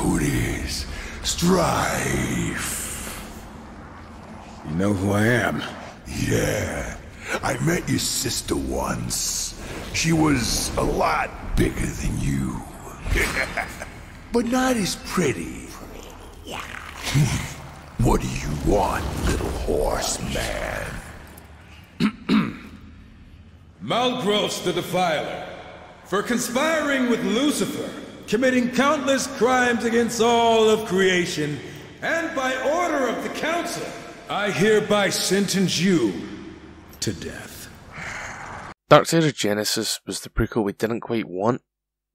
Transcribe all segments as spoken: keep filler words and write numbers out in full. who it is. Strife. You know who I am? Yeah. I met your sister once. She was a lot bigger than you. But not as pretty. Yeah. What do you want, little horseman? Malgros the Defiler, for conspiring with Lucifer, committing countless crimes against all of creation, and by order of the Council, I hereby sentence you to death. Darksiders Genesis was the prequel we didn't quite want,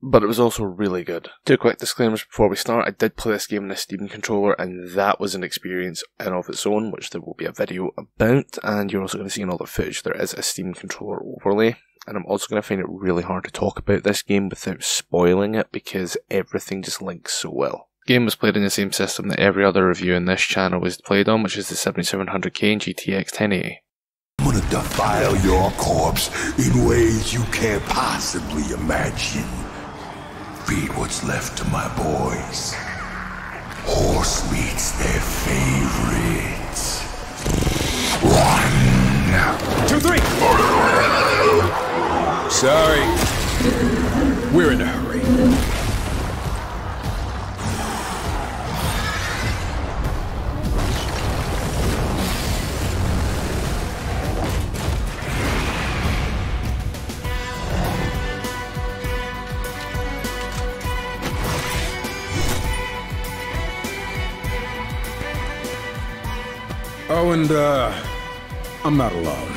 but it was also really good. Two quick disclaimers before we start. I did play this game on a Steam Controller, and that was an experience in of its own, which there will be a video about, and you're also going to see in all the footage there is a Steam Controller overlay, and I'm also going to find it really hard to talk about this game without spoiling it, because everything just links so well. The game was played in the same system that every other review in this channel is played on, which is the seventy-seven hundred K and G T X ten eighty. I'm going to defile your corpse in ways you can't possibly imagine. Feed what's left to my boys. Horse meat's their favorite. One, two, three! Sorry. We're in a hurry. Oh, and, uh, I'm not alone.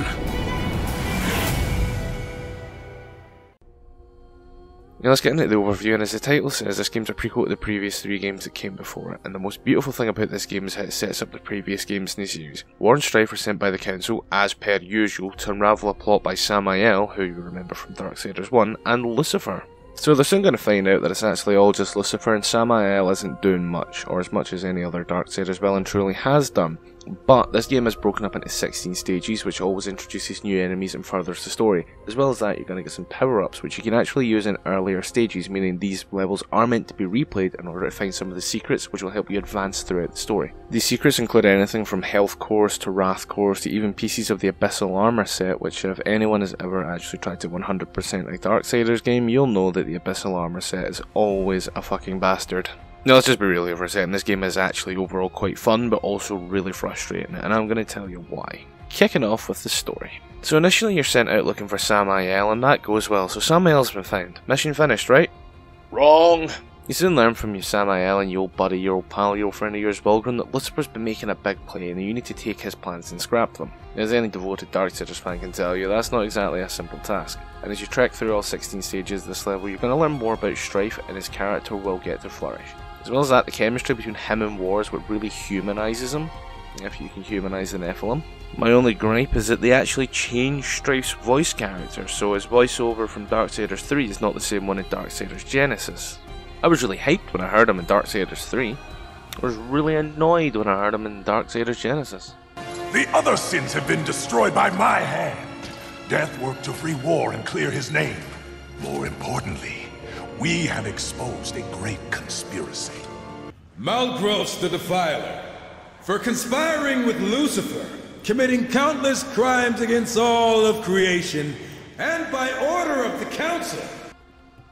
Now let's get into the overview, and as the title says, this game's a prequel to the previous three games that came before it, and the most beautiful thing about this game is how it sets up the previous games in the series. War and Strife were sent by the Council, as per usual, to unravel a plot by Samael, who you remember from Darksiders one, and Lucifer. So they're soon going to find out that it's actually all just Lucifer, and Samael isn't doing much, or as much as any other Darksiders well and truly has done. But this game is broken up into sixteen stages, which always introduces new enemies and furthers the story. As well as that, you're going to get some power-ups, which you can actually use in earlier stages, meaning these levels are meant to be replayed in order to find some of the secrets, which will help you advance throughout the story. These secrets include anything from health cores to wrath cores to even pieces of the Abyssal Armor set, which if anyone has ever actually tried to one hundred percent a Darksiders game, you'll know that the Abyssal Armor set is always a fucking bastard. Now let's just be real here for a second, this game is actually overall quite fun, but also really frustrating, and I'm going to tell you why. Kicking off with the story. So initially you're sent out looking for Samael, and that goes well, so Samael's been found. Mission finished, right? Wrong! You soon learn from your Samael and your old buddy, your old pal, your old friend of yours, Wilgrim, that Lucifer's been making a big play and you need to take his plans and scrap them. As any devoted Darksiders fan can tell you, that's not exactly a simple task. And as you trek through all sixteen stages of this level, you're going to learn more about Strife, and his character will get to flourish. As well as that, the chemistry between him and War is what really humanises him, if you can humanise the Nephilim. My only gripe is that they actually changed Strife's voice character, so his voiceover from Darksiders three is not the same one in Darksiders Genesis. I was really hyped when I heard him in Darksiders three. I was really annoyed when I heard him in Darksiders Genesis. The other sins have been destroyed by my hand. Death worked to free War and clear his name. More importantly, we have exposed a great conspiracy. Malgros the Defiler, for conspiring with Lucifer, committing countless crimes against all of creation, and by order of the Council.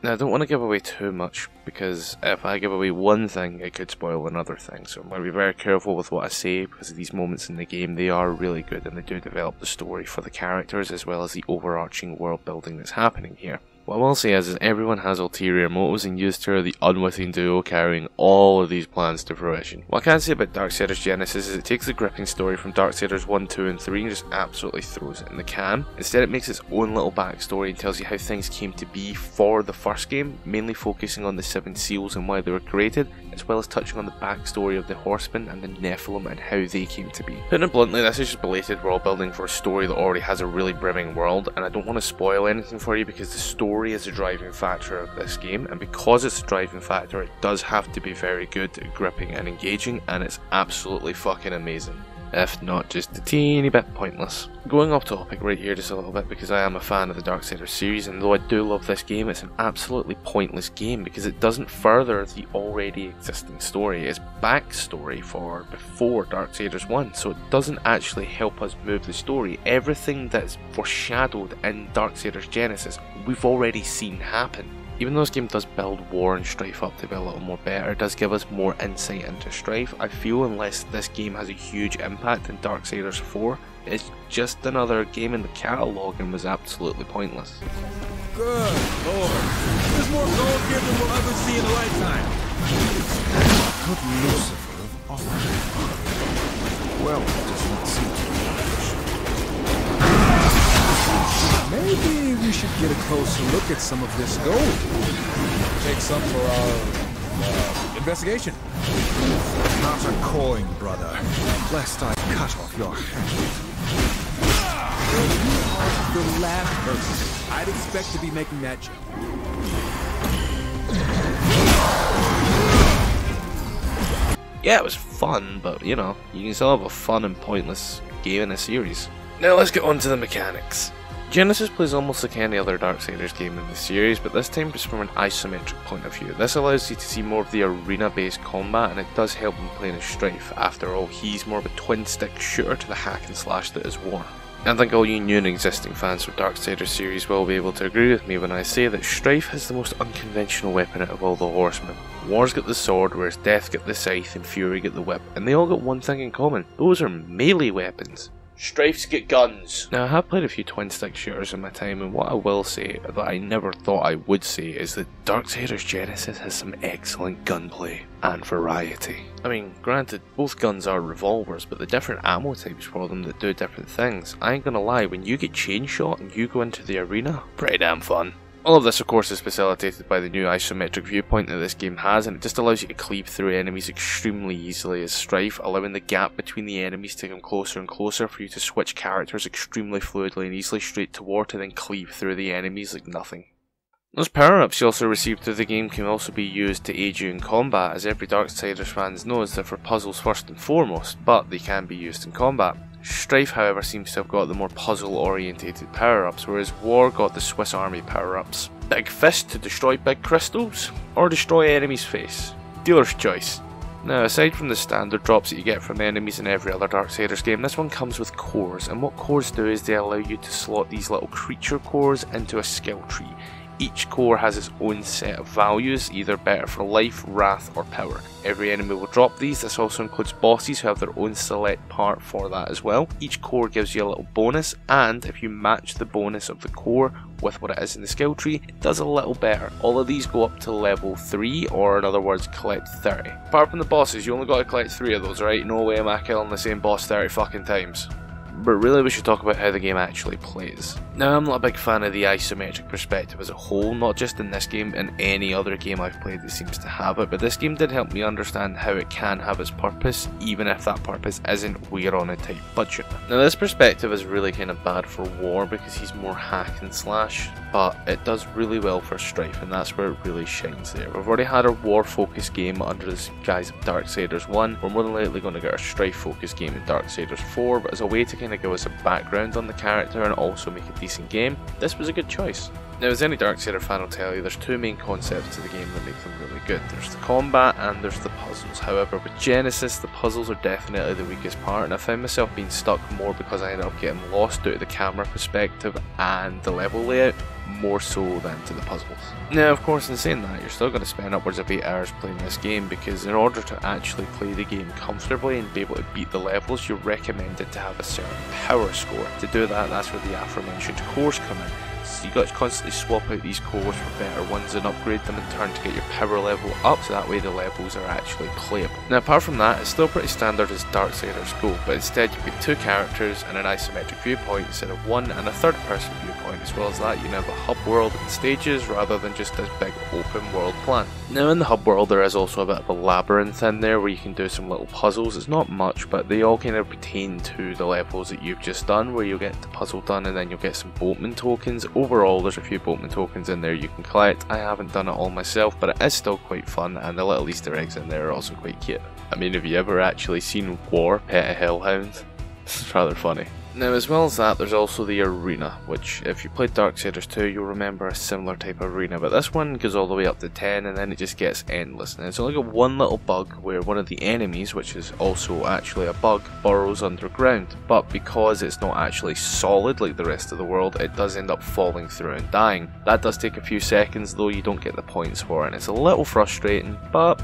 Now, I don't want to give away too much, because if I give away one thing, it could spoil another thing, so I'm going to be very careful with what I say, because these moments in the game, they are really good, and they do develop the story for the characters, as well as the overarching world building that's happening here. What I will say is, is everyone has ulterior motives, and used to are the unwitting duo carrying all of these plans to fruition. What I can say about Darksiders Genesis is it takes the gripping story from Darksiders one, two and three and just absolutely throws it in the can. Instead it makes its own little backstory and tells you how things came to be for the first game, mainly focusing on the Seven Seals and why they were created, as well as touching on the backstory of the Horsemen and the Nephilim and how they came to be. Putting it bluntly, this is just belated world building for a story that already has a really brimming world, and I don't want to spoil anything for you because the story is a driving factor of this game, and because it's a driving factor it does have to be very good, gripping and engaging, and it's absolutely fucking amazing. if not just a teeny bit pointless. Going off topic right here just a little bit, because I am a fan of the Darksiders series, and though I do love this game, it's an absolutely pointless game because it doesn't further the already existing story. It's backstory for before Darksiders one, so it doesn't actually help us move the story. Everything that's foreshadowed in Darksiders Genesis, we've already seen happen. Even though this game does build War and Strife up to be a little more better, it does give us more insight into Strife, I feel unless this game has a huge impact in Darksiders four, it's just another game in the catalogue and was absolutely pointless. Good lord, there's more gold here than we'll ever see in a lifetime. Could Lucifer have offered? Well, it does not seem to be Maybe we should get a closer look at some of this gold. Take some for our uh, investigation. Not a coin, brother, lest I cut off your hand. You are the last person I'd expect to be making that joke. Yeah, it was fun, but you know, you can still have a fun and pointless game in a series. Now let's get on to the mechanics. Genesis plays almost like any other Darksiders game in the series, but this time it's from an isometric point of view. This allows you to see more of the arena-based combat, and it does help in playing as Strife. After all, he's more of a twin-stick shooter to the hack and slash that is War. I think all you new and existing fans of Darksiders series will be able to agree with me when I say that Strife has the most unconventional weapon out of all the Horsemen. War's got the sword, whereas Death got the scythe and Fury got the whip, and they all got one thing in common, those are melee weapons. Strifes get guns. Now I have played a few twin stick shooters in my time, and what I will say that I never thought I would say is that Darksiders Genesis has some excellent gunplay and variety. I mean, granted, both guns are revolvers, but the different ammo types for them that do different things. I ain't gonna lie, when you get chain shot and you go into the arena, pretty damn fun. All of this of course is facilitated by the new isometric viewpoint that this game has, and it just allows you to cleave through enemies extremely easily as Strife, allowing the gap between the enemies to come closer and closer for you to switch characters extremely fluidly and easily straight to War to then cleave through the enemies like nothing. Those power-ups you also receive through the game can also be used to aid you in combat, as every Darksiders fans knows they're for puzzles first and foremost, but they can be used in combat. Strife however seems to have got the more puzzle orientated power-ups, whereas War got the Swiss Army power-ups. Big fist to destroy big crystals, or destroy enemy's face. Dealer's choice. Now aside from the standard drops that you get from enemies in every other Darksiders game, this one comes with cores, and what cores do is they allow you to slot these little creature cores into a skill tree. Each core has its own set of values, either better for life, wrath or power. Every enemy will drop these. This also includes bosses who have their own select part for that as well. Each core gives you a little bonus, and if you match the bonus of the core with what it is in the skill tree, it does a little better. All of these go up to level three, or in other words collect thirty. Apart from the bosses, you only got to collect three of those, right? No way am I killing the same boss thirty fucking times. But really we should talk about how the game actually plays. Now I'm not a big fan of the isometric perspective as a whole, not just in this game, in any other game I've played that seems to have it, but this game did help me understand how it can have its purpose, even if that purpose isn't we're on a tight budget. Now this perspective is really kind of bad for War because he's more hack and slash, but it does really well for Strife, and that's where it really shines there. We've already had a War focused game under the guise of Darksiders one, we're more than likely going to get a Strife focused game in Darksiders four, but as a way to kind of give us a background on the character and also make a decent game, this was a good choice. Now as any Darksider fan will tell you, there's two main concepts to the game that make them really good. There's the combat and there's the puzzles. However with Genesis, the puzzles are definitely the weakest part, and I found myself being stuck more because I ended up getting lost due to the camera perspective and the level layout, more so than to the puzzles. Now of course in saying that, you're still going to spend upwards of eight hours playing this game, because in order to actually play the game comfortably and be able to beat the levels, you're recommended to have a certain power score. To do that, that's where the aforementioned cores come in. So you've got to constantly swap out these cores for better ones and upgrade them in turn to get your power level up, so that way the levels are actually playable. Now apart from that, it's still pretty standard as Darksiders go, but instead you get two characters and an isometric viewpoint instead of one, and a third person viewpoint. As well as that, you now have a hub world and stages rather than just this big open world plan. Now in the hub world there is also a bit of a labyrinth in there where you can do some little puzzles. It's not much, but they all kind of pertain to the levels that you've just done, where you'll get the puzzle done and then you'll get some boatman tokens, over overall there's a few Boltman tokens in there you can collect. I haven't done it all myself, but it is still quite fun, and the little Easter eggs in there are also quite cute. I mean, have you ever actually seen War pet a hellhound? It's rather funny. Now, as well as that, there's also the arena, which if you played Darksiders two you'll remember a similar type of arena, but this one goes all the way up to ten and then it just gets endless. And it's only got one little bug where one of the enemies, which is also actually a bug, burrows underground, but because it's not actually solid like the rest of the world, it does end up falling through and dying. That does take a few seconds though, you don't get the points for it, and it's a little frustrating, but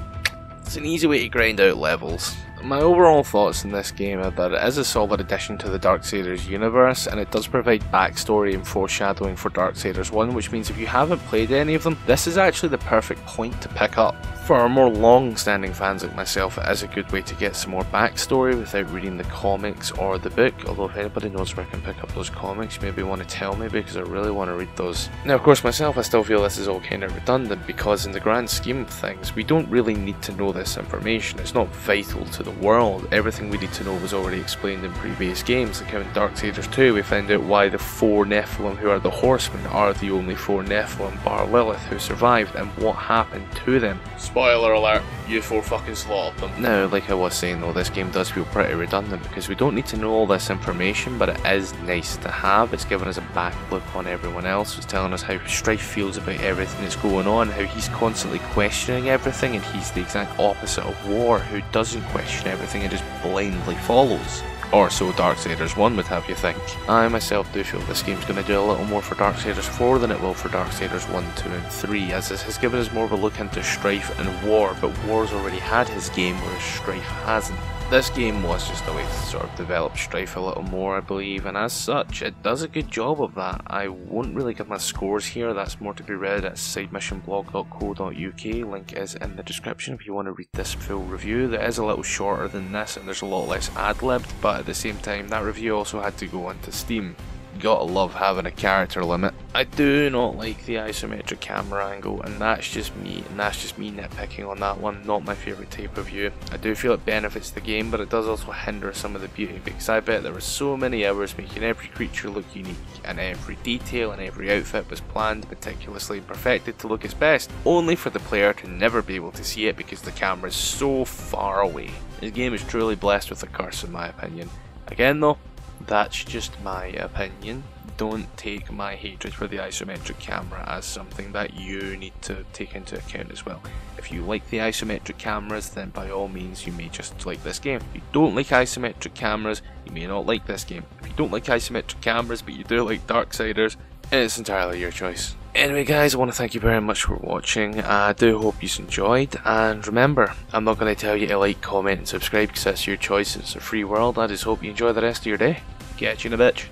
it's an easy way to grind out levels. My overall thoughts on this game are that it is a solid addition to the Darksiders universe, and it does provide backstory and foreshadowing for Darksiders one, which means if you haven't played any of them, this is actually the perfect point to pick up. For more long-standing fans like myself, it is a good way to get some more backstory without reading the comics or the book, although if anybody knows where I can pick up those comics, you maybe want to tell me, because I really want to read those. Now of course myself, I still feel this is all kind of redundant, because in the grand scheme of things, we don't really need to know this information. It's not vital to the world. Everything we need to know was already explained in previous games, like how in Darksiders two we found out why the four Nephilim who are the horsemen are the only four Nephilim bar Lilith who survived and what happened to them. Spoiler alert, you four fucking slaughtered them. Now, like I was saying though, this game does feel pretty redundant because we don't need to know all this information, but it is nice to have. It's giving us a back look on everyone else, it's telling us how Strife feels about everything that's going on, how he's constantly questioning everything, and he's the exact opposite of War, who doesn't question everything, it just blindly follows. Or so Darksiders one would have you think. I myself do feel this game's going to do a little more for Darksiders four than it will for Darksiders one, two and three, as this has given us more of a look into Strife and War, but War's already had his game whereas Strife hasn't. This game was just a way to sort of develop Strife a little more, I believe, and as such, it does a good job of that. I won't really give my scores here, that's more to be read at side mission blog dot co dot U K, link is in the description if you want to read this full review. That is a little shorter than this and there's a lot less ad-libbed, but at the same time that review also had to go onto Steam. Gotta love having a character limit. I do not like the isometric camera angle, and that's just me, and that's just me nitpicking on that one, not my favourite type of view. I do feel it benefits the game, but it does also hinder some of the beauty, because I bet there were so many hours making every creature look unique, and every detail and every outfit was planned, meticulously perfected to look its best, only for the player to never be able to see it because the camera is so far away. This game is truly blessed with a curse in my opinion. Again though, that's just my opinion. Don't take my hatred for the isometric camera as something that you need to take into account as well. If you like the isometric cameras, then by all means you may just like this game. If you don't like isometric cameras, you may not like this game. If you don't like isometric cameras but you do like Darksiders, it's entirely your choice. Anyway guys, I want to thank you very much for watching. I do hope you enjoyed, and remember, I'm not going to tell you to like, comment and subscribe because that's your choice, it's a free world. I just hope you enjoy the rest of your day. Catch you in a bitch.